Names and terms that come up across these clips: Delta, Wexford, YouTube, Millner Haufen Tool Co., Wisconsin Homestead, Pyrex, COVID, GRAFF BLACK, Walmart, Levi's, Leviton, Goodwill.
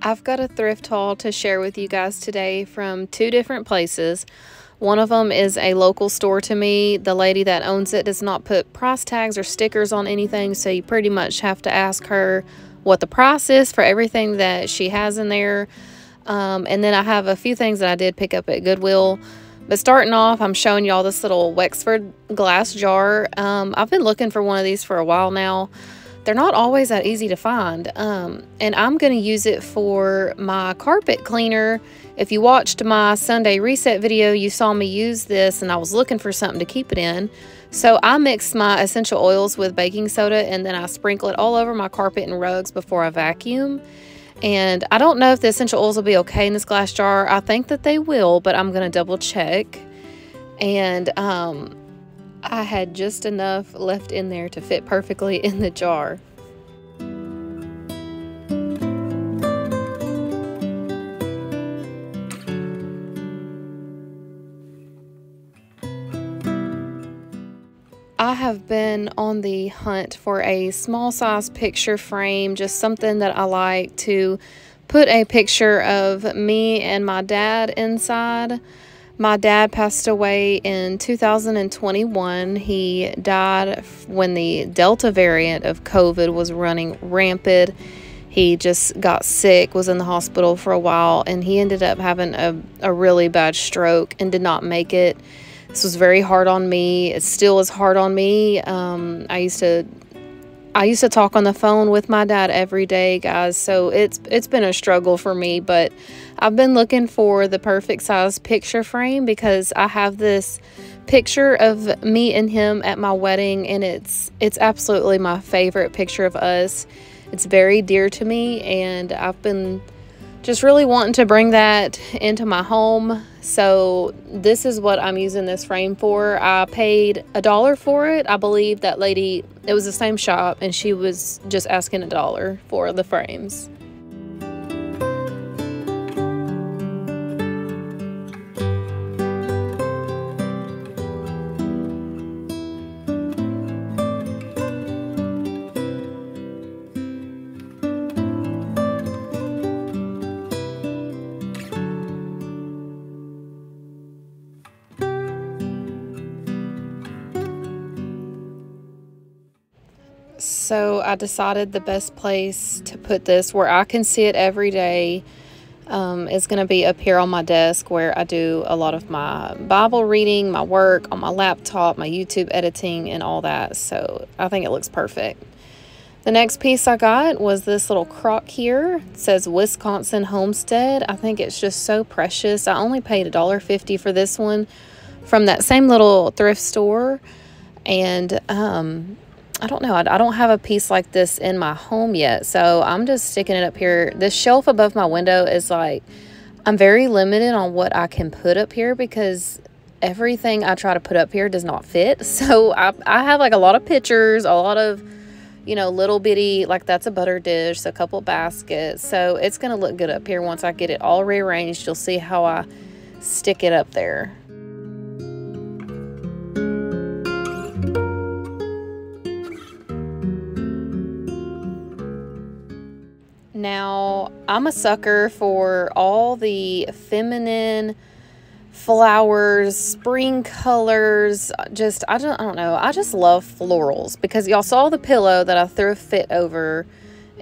I've got a thrift haul to share with you guys today from two different places. One of them is a local store to me. The lady that owns it does not put price tags or stickers on anything, so you pretty much have to ask her what the price is for everything that she has in there. And then I have a few things that I did pick up at Goodwill. But starting off, I'm showing y'all this little Wexford glass jar. I've been looking for one of these for a while now. They're not always that easy to find. And I'm going to use it for my carpet cleaner. If you watched my Sunday reset video, you saw me use this, and I was looking for something to keep it in. So I mix my essential oils with baking soda, and then I sprinkle it all over my carpet and rugs before I vacuum. And I don't know if the essential oils will be okay in this glass jar. I think that they will, but I'm going to double check. And I had just enough left in there to fit perfectly in the jar. I have been on the hunt for a small size picture frame, just something that I like to put a picture of me and my dad inside. My dad passed away in 2021. He died when the Delta variant of COVID was running rampant. He just got sick, was in the hospital for a while, and he ended up having a really bad stroke and did not make it. This was very hard on me. It still is hard on me. I used to talk on the phone with my dad every day, guys, so it's been a struggle for me, but I've been looking for the perfect size picture frame because I have this picture of me and him at my wedding, and it's absolutely my favorite picture of us. It's very dear to me, and I've been just really wanting to bring that into my home. So this is what I'm using this frame for. I paid $1 for it. I believe that lady, it was the same shop, and she was just asking $1 for the frames. So I decided the best place to put this, where I can see it every day, is going to be up here on my desk, where I do a lot of my Bible reading, my work, on my laptop, my YouTube editing, and all that. So I think it looks perfect. The next piece I got was this little crock here. It says Wisconsin Homestead. I think it's just so precious. I only paid $1.50 for this one from that same little thrift store. And I don't know. I don't have a piece like this in my home yet, so I'm just sticking it up here. This shelf above my window is like, I'm very limited on what I can put up here because everything I try to put up here does not fit. So I have like a lot of pictures, a lot of, you know, little bitty, like that's a butter dish, a couple baskets. So it's going to look good up here. Once I get it all rearranged, you'll see how I stick it up there. Now, I'm a sucker for all the feminine flowers, spring colors. I don't know. I just love florals because y'all saw the pillow that I threw a fit over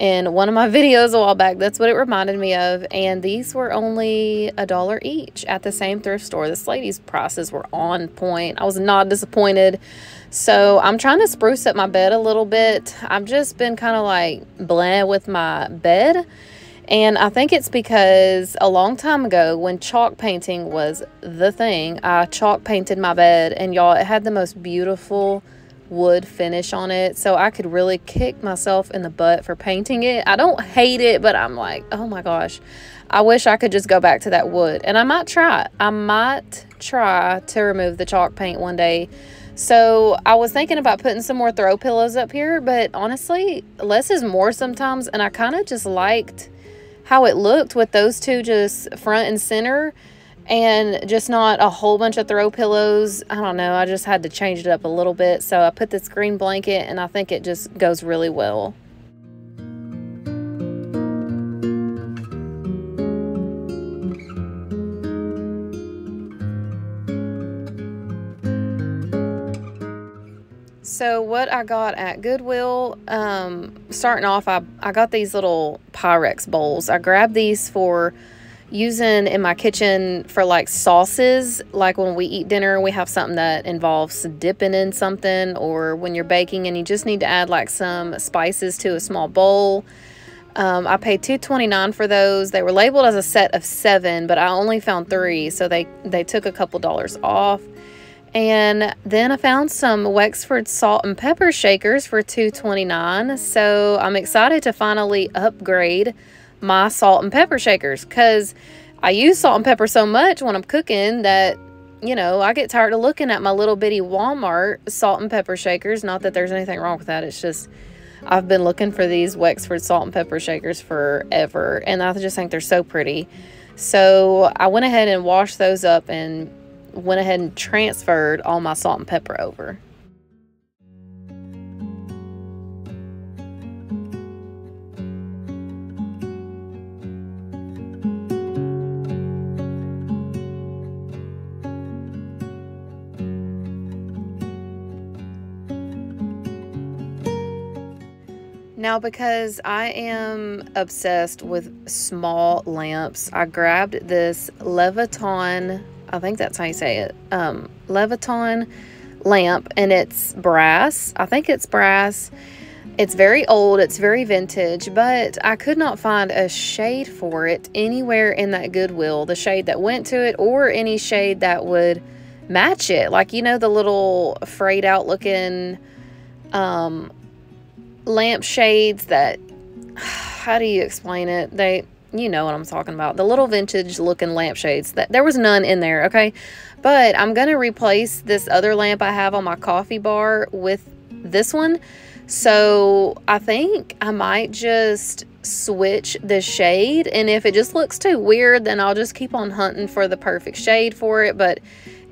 in one of my videos a while back. That's what it reminded me of. And these were only $1 each at the same thrift store. This lady's prices were on point. I was not disappointed. So I'm trying to spruce up my bed a little bit. I've just been kind of like bland with my bed. And I think it's because a long time ago when chalk painting was the thing, I chalk painted my bed, and y'all, it had the most beautiful wood finish on it. So I could really kick myself in the butt for painting it. I don't hate it, but I'm like, oh my gosh, I wish I could just go back to that wood. And I might try. I might try to remove the chalk paint one day. So I was thinking about putting some more throw pillows up here, but honestly, less is more sometimes. And I kind of just liked how it looked with those two just front and center, and just not a whole bunch of throw pillows. I don't know. I just had to change it up a little bit. So I put this green blanket, and I think it just goes really well. So what I got at Goodwill, starting off, I got these little Pyrex bowls. I grabbed these for using in my kitchen for like sauces, like when we eat dinner, we have something that involves dipping in something, or when you're baking and you just need to add like some spices to a small bowl. I paid $2.29 for those. They were labeled as a set of 7, but I only found 3, so they took a couple dollars off. And then I found some Wexford salt and pepper shakers for $2.29, so I'm excited to finally upgrade my salt and pepper shakers, because I use salt and pepper so much when I'm cooking that, you know, I get tired of looking at my little bitty Walmart salt and pepper shakers. Not that there's anything wrong with that, it's just I've been looking for these Wexford salt and pepper shakers forever, and I just think they're so pretty. So I went ahead and washed those up and went ahead and transferred all my salt and pepper over. Now, because I am obsessed with small lamps, I grabbed this Leviton, I think that's how you say it, Leviton lamp, and it's brass. I think it's brass. It's very old, it's very vintage, but I could not find a shade for it anywhere in that Goodwill, the shade that went to it, or any shade that would match it. Like, you know, the little frayed out looking lamp shades that, how do you explain it, you know what I'm talking about, the little vintage looking lamp shades, that there was none in there. Okay, but I'm gonna replace this other lamp I have on my coffee bar with this one, so I think I might just switch the shade, and if it just looks too weird, then I'll just keep on hunting for the perfect shade for it. But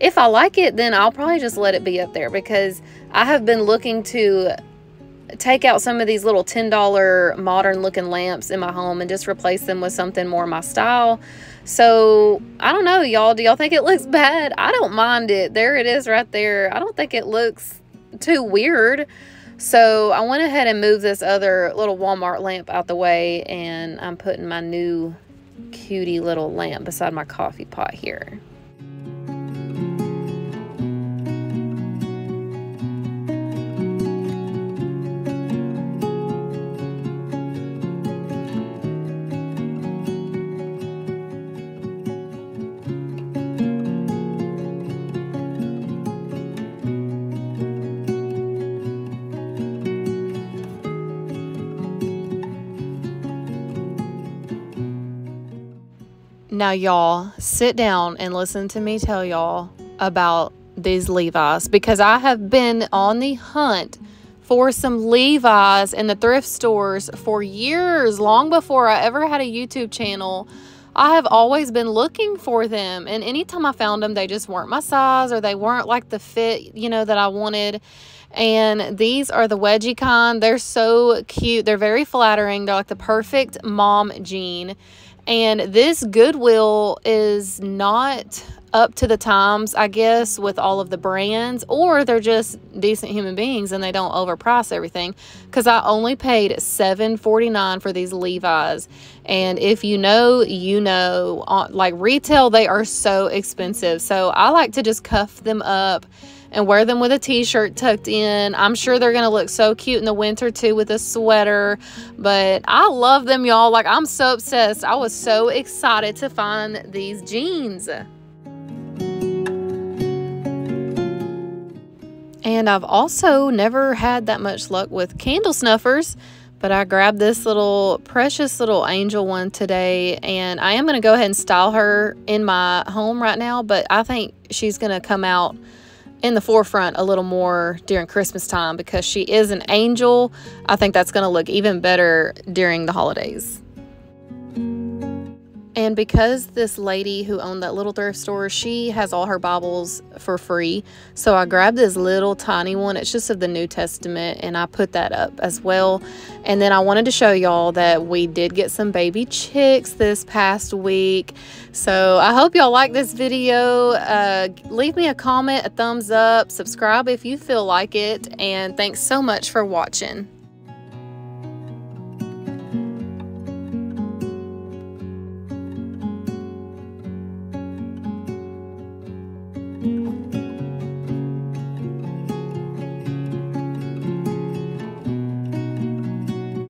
if I like it, then I'll probably just let it be up there, because I have been looking to take out some of these little $10 modern looking lamps in my home and just replace them with something more my style. So I don't know, y'all, do y'all think it looks bad? I don't mind it. There it is right there. I don't think it looks too weird. So I went ahead and moved this other little Walmart lamp out the way, and I'm putting my new cutie little lamp beside my coffee pot here. Now, y'all, sit down and listen to me tell y'all about these Levi's, because I have been on the hunt for some Levi's in the thrift stores for years, long before I ever had a YouTube channel. I have always been looking for them, and anytime I found them, they just weren't my size, or they weren't like the fit, you know, that I wanted. And these are the wedgie kind. They're so cute. They're very flattering. They're like the perfect mom jean. And this Goodwill is not up to the times, I guess, with all of the brands, or they're just decent human beings and they don't overprice everything, because I only paid $7.49 for these Levi's. And if you know, you know, like retail, they are so expensive. So I like to just cuff them up and wear them with a t-shirt tucked in. I'm sure they're gonna look so cute in the winter too with a sweater, but I love them, y'all. Like, I'm so obsessed. I was so excited to find these jeans. And I've also never had that much luck with candle snuffers, but I grabbed this little precious little angel one today, and I am gonna go ahead and style her in my home right now, but I think she's gonna come out in the forefront a little more during Christmas time, because she is an angel. I think that's going to look even better during the holidays. And because this lady who owned that little thrift store, she has all her Bibles for free, so I grabbed this little tiny one. It's just of the New Testament, and I put that up as well. And then I wanted to show y'all that we did get some baby chicks this past week. So I hope y'all like this video. Leave me a comment, a thumbs up, subscribe if you feel like it, and thanks so much for watching.